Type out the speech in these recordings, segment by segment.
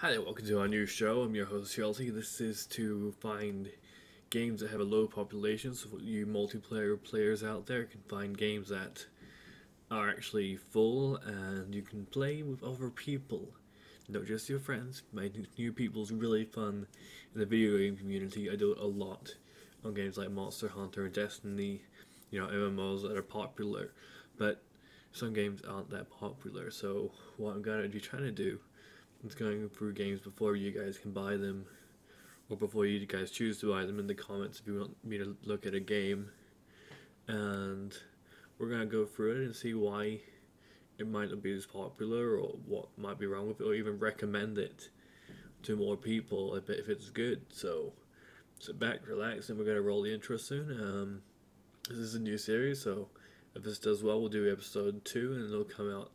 Hi there, welcome to our new show. I'm your host Chelsea. This is to find games that have a low population, so you multiplayer players out there can find games that are actually full and you can play with other people, not just your friends. Making new people is really fun in the video game community. I do it a lot on games like Monster Hunter, Destiny, you know, MMOs that are popular, but some games aren't that popular. So what I'm going to be trying to do, it's going through games before you guys can buy them, or before you guys choose to buy them, in the comments if you want me to look at a game, and we're going to go through it and see why it might not be as popular, or what might be wrong with it, or even recommend it to more people if it's good. So sit back, relax, and we're going to roll the intro soon. This is a new series, so if this does well, we'll do episode 2, and it'll come out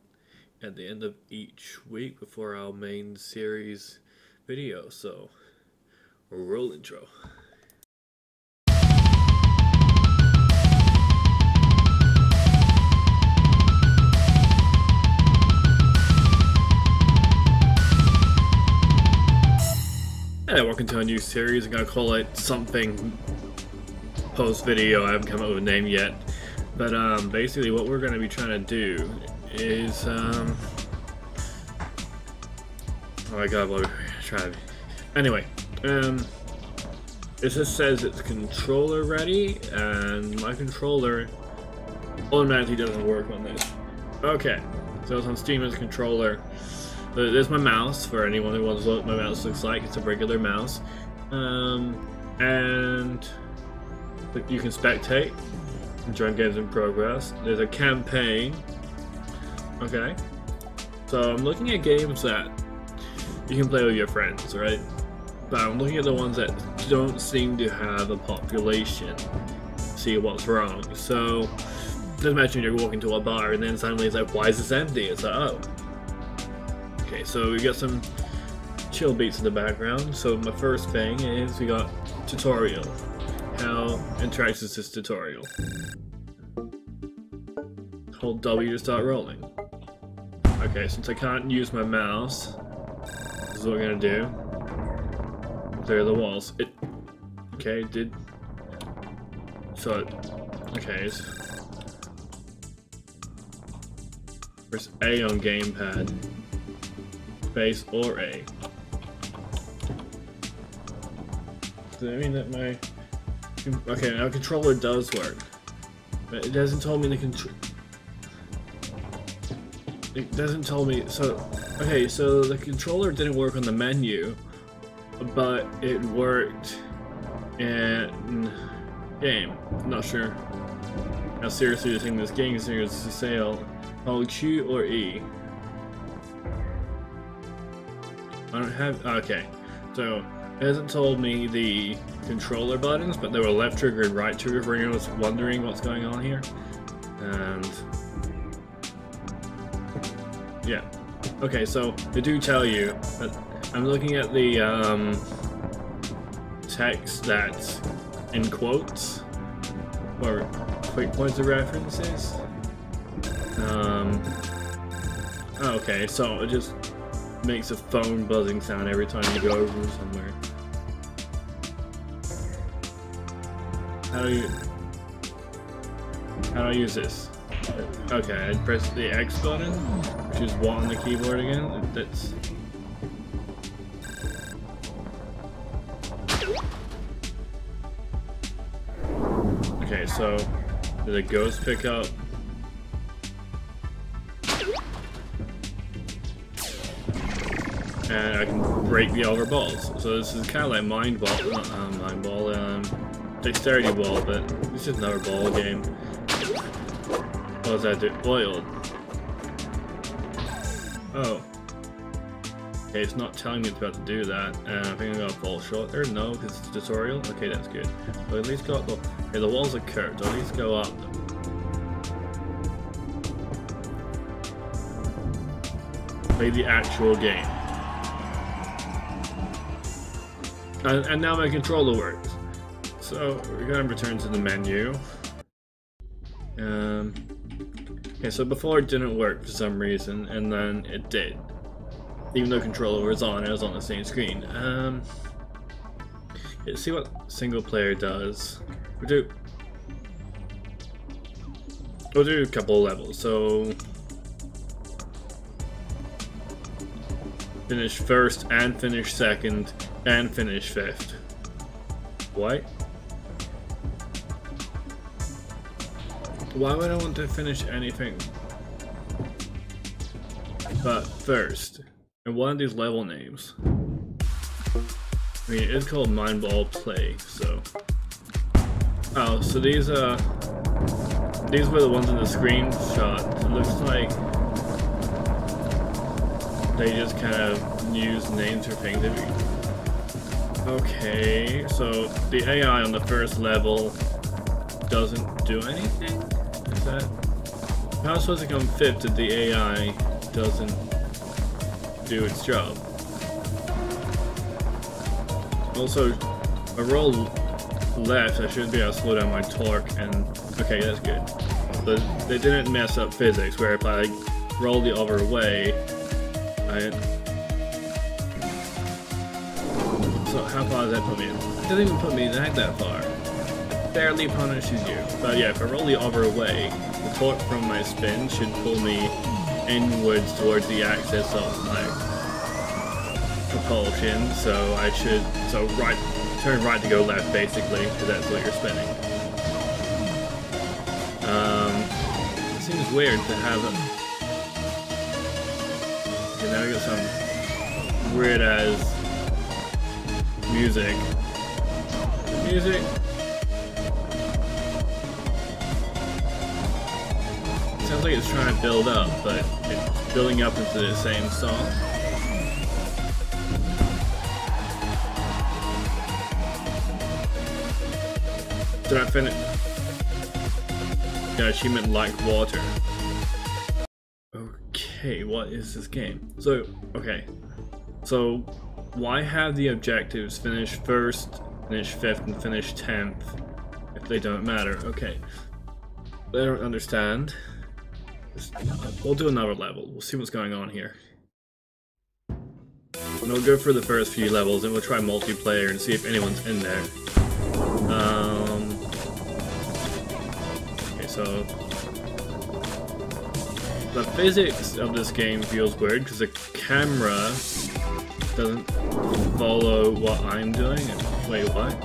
at the end of each week before our main series video. So roll intro. And welcome to our new series. I'm gonna call it something post video. I haven't come up with a name yet, but basically what we're gonna be trying to do is oh my god, what are we trying? Anyway, it just says it's controller ready, and my controller automatically doesn't work on this. Okay, so it's on Steam as a controller. There's my mouse, for anyone who wants to look what my mouse looks like. It's a regular mouse, and you can spectate, join games in progress. There's a campaign. Okay, so I'm looking at games that you can play with your friends, right? But I'm looking at the ones that don't seem to have a population. See what's wrong. So just imagine you're walking to a bar and then suddenly it's like, why is this empty? It's like, oh. Okay, so we got some chill beats in the background. So my first thing is we got tutorial. How interactive is this tutorial? Hold W to start rolling. Okay, since I can't use my mouse, this is what we're gonna do. Clear the walls. It okay, it did. So it, okay, it's, press A on gamepad. Space or A. Does that mean that my, okay, our controller does work, but it doesn't tell me the control. It doesn't tell me, so, okay, so the controller didn't work on the menu, but it worked in game. I'm not sure how seriously you think this game is here. It's a sale. Hold Q or E. I don't have, okay, so it hasn't told me the controller buttons, but they were left trigger and right trigger for anyone who's wondering what's going on here. And yeah, okay, so they do tell you, but I'm looking at the text that's in quotes, or quick points of references. Okay, so it just makes a phone buzzing sound every time you go over somewhere. How do I use this? Okay, I'd press the X button, which is what on the keyboard again. That's okay. So did a ghost pick up? And I can break the other balls. So this is kind of like Mindball, not Mindball, Dexterity Ball, but it's just another ball game. What does that do? Oiled. Oh. Okay, it's not telling me it's about to do that. And I think I'm gonna fall short there. No, because it's a tutorial. Okay, that's good. But at least go up. Okay, the walls are curved. At least go up them. Play the actual game. And now my controller works. So we're gonna return to the menu. Okay, so before it didn't work for some reason, and then it did. Even though controller was on, it was on the same screen. Let's see what single player does. We'll do a couple of levels. So finish first and finish second and finish fifth. What? Why would I want to finish anything but first? And what are these level names? I mean, it's called Mindball Play, so. Oh, so these were the ones in the screenshot. It looks like they just kind of use names for things. Okay, so the AI on the first level doesn't do anything? Is that... How am I supposed to come fifth if the AI doesn't do its job? Also, if I roll left, I should be able to slow down my torque and... Okay, that's good. But they didn't mess up physics, where if I roll the other way, So how far does that put me in? It doesn't even put me back that far. It barely punishes you. But yeah, if I roll the other way, the torque from my spin should pull me inwards towards the axis of my propulsion, so I should turn right to go left basically, because that's what you're spinning. It seems weird to have a... Okay, now we got some weird as music. The music sounds like it's trying to build up, but it's building up into the same song. Did I finish? Yeah, achievement like water. Okay, what is this game? So, okay. So, why have the objectives finish first, finish fifth, and finish 10th if they don't matter? Okay, I don't understand. We'll do another level. We'll see what's going on here. And we'll go through the first few levels, and we'll try multiplayer and see if anyone's in there. Okay, so the physics of this game feels weird because the camera doesn't follow what I'm doing. Wait, what?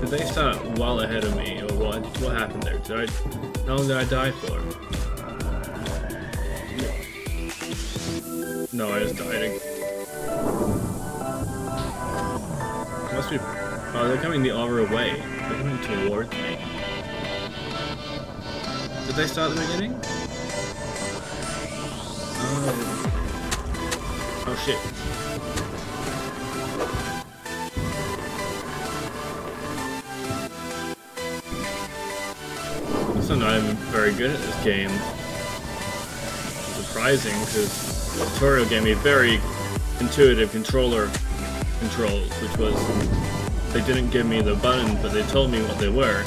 Did they start well ahead of me, or what? What happened there? Did I? How long did I die for? No, I just died. Must be. Oh, they're coming the other way. They're coming towards me. Did they start at the beginning? Oh shit. So I'm not even very good at this game. Surprising, because the tutorial gave me very intuitive controller controls, which was, they didn't give me the button, but they told me what they were.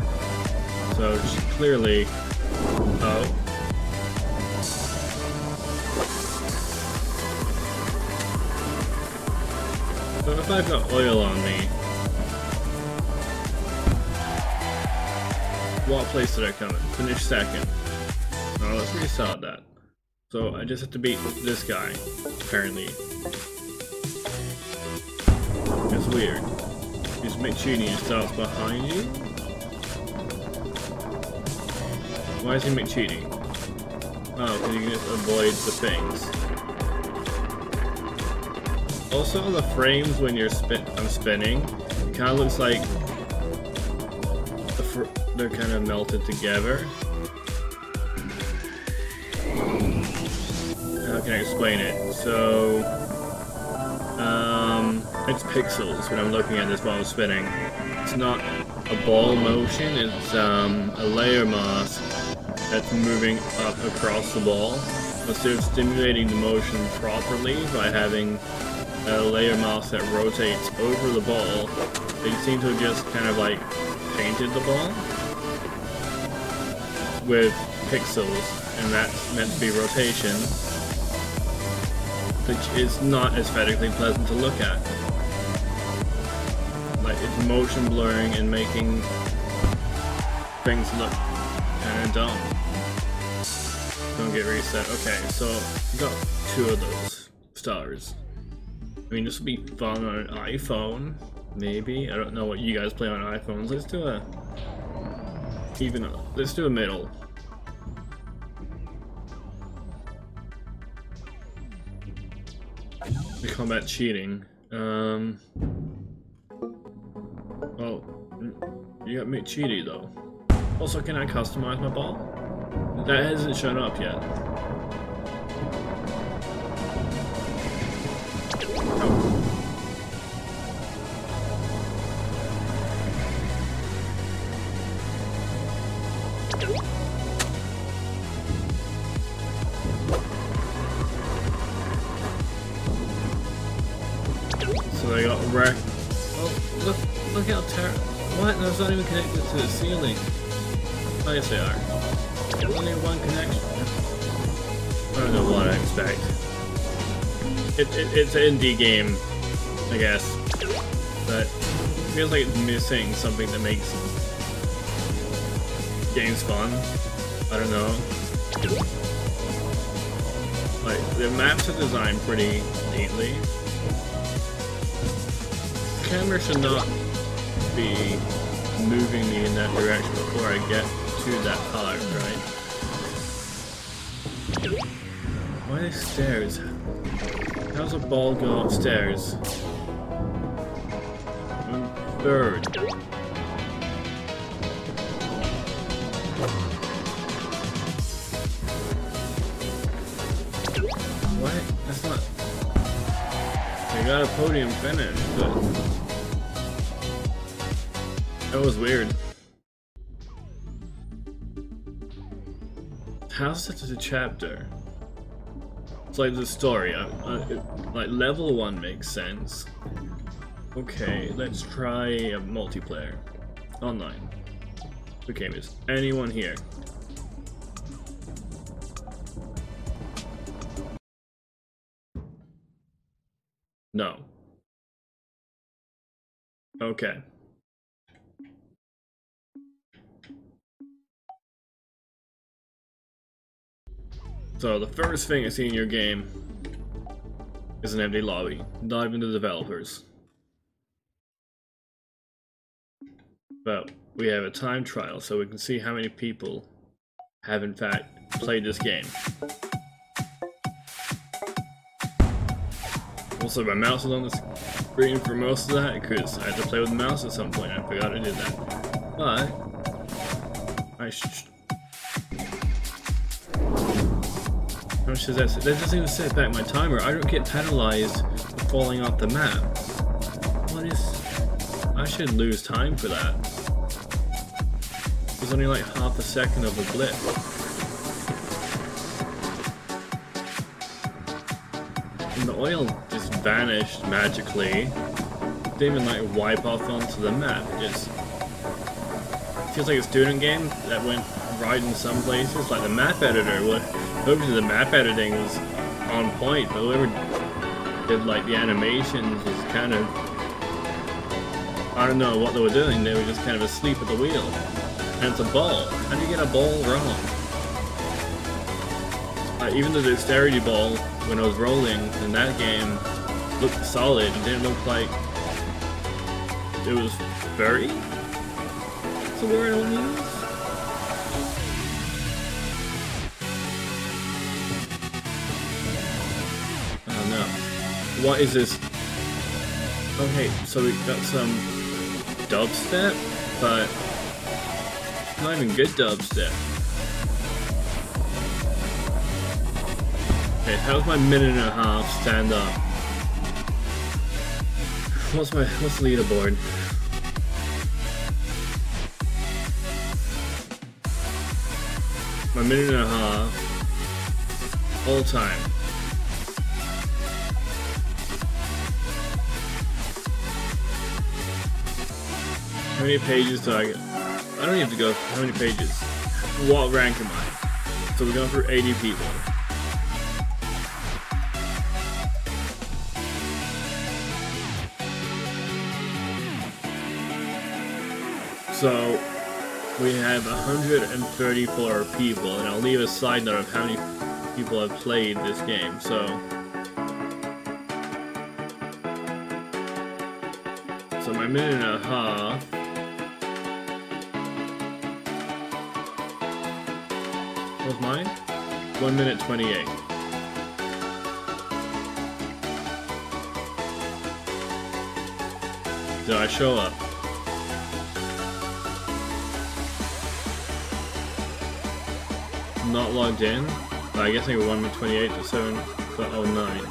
So clearly, oh. But if I've got oil on me, what place did I come in? Finish second. Oh, let's restart that. So I just have to beat this guy, apparently. It's weird. You just make sure he starts behind you. Why is he make cheating? Oh, because you can just avoid the things. Also, the frames when you're spinning, it kind of looks like they're kind of melted together. How can I explain it? So, it's pixels when I'm looking at this while I'm spinning. It's not a ball motion, it's a layer mask that's moving up across the ball. Instead of stimulating the motion properly by having a layer mask that rotates over the ball, they seem to have just kind of like painted the ball with pixels, and that's meant to be rotation. which is not aesthetically pleasant to look at. Like, it's motion blurring and making things look kind of dumb. Don't get reset. Okay, so I got 2 of those stars. I mean, this would be fun on an iPhone, maybe. I don't know what you guys play on iPhones. Let's do a... let's do a middle. We combat cheating. Oh, you got me cheaty though. Also, can I customize my ball? That hasn't shown up yet. So I got wrecked. Oh, look how terrible. What? That's not even connected to the ceiling. Oh, yes, they are. There's only one connection. I don't know what I expect. It's an indie game, I guess. But it feels like it's missing something that makes games fun. I don't know. Like, the maps are designed pretty neatly. The camera should not be moving me in that direction before I get to that part, right? Why are there stairs? How's a ball go upstairs? Bird. What? That's not... I got a podium finish, but... that was weird. How's that a chapter? It's like the story. Like level 1 makes sense. Okay, let's try a multiplayer. Online. Okay, is anyone here? No. Okay. So the first thing I see in your game is an empty lobby, not even the developers. But we have a time trial so we can see how many people have in fact played this game. Also, my mouse was on the screen for most of that because I had to play with the mouse at some point. I forgot I did that. But I should... how much does that say? That doesn't even set back my timer. I don't get penalized for falling off the map. What is... I should lose time for that. There's only like half a second of a blip. And the oil just vanished magically. Didn't even like wipe off onto the map. Just... feels like a student game that went right in some places. Like the map editor would. Hopefully the map editing was on point, but whoever did like the animations was kind of, I don't know what they were doing, they were just kind of asleep at the wheel. And it's a ball. How do you get a ball wrong? Even the dexterity ball, when I was rolling in that game, looked solid. It didn't look like it was furry? That's the word I want to use? What is this? Okay, so we got some dubstep, but not even good dubstep. Okay, how's my minute and a half stand up? What's the leaderboard? My minute and a half all time. How many pages do I get? I don't even have to go how many pages. What rank am I? So we're going through 80 people. So we have 134 people, and I'll leave a side note of how many people have played this game. So my minute and a half. What was mine? 1:28. Did I show up? Not logged in. I guess I 1:28 to 7:09.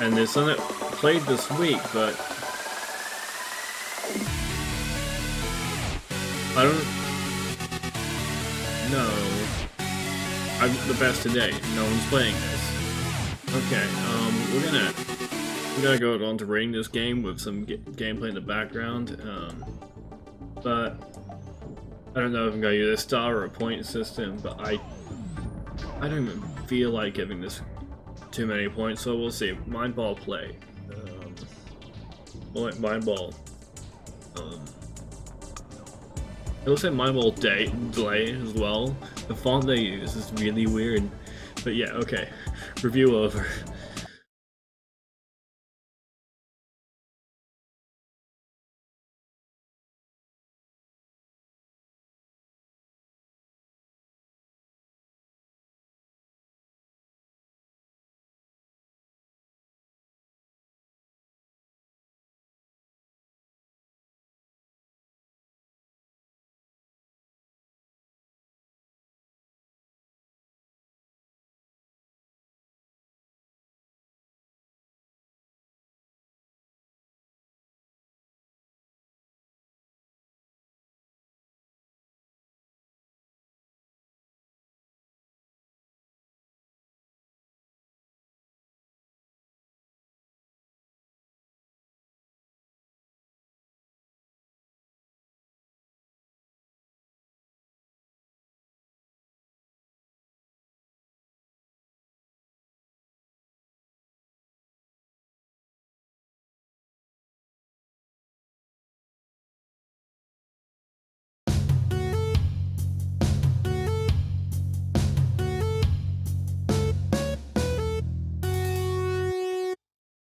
And there's some that played this week, but I don't know. I'm the best today. No one's playing this. Okay, we're gonna go on to rating this game with some gameplay in the background. But I don't know if I'm going to use a star or a point system, but I don't even feel like giving this too many points, so we'll see. Mindball Play. Mindball. It looks like Mindball Play as well. The font they use is really weird, but yeah, okay. Review over.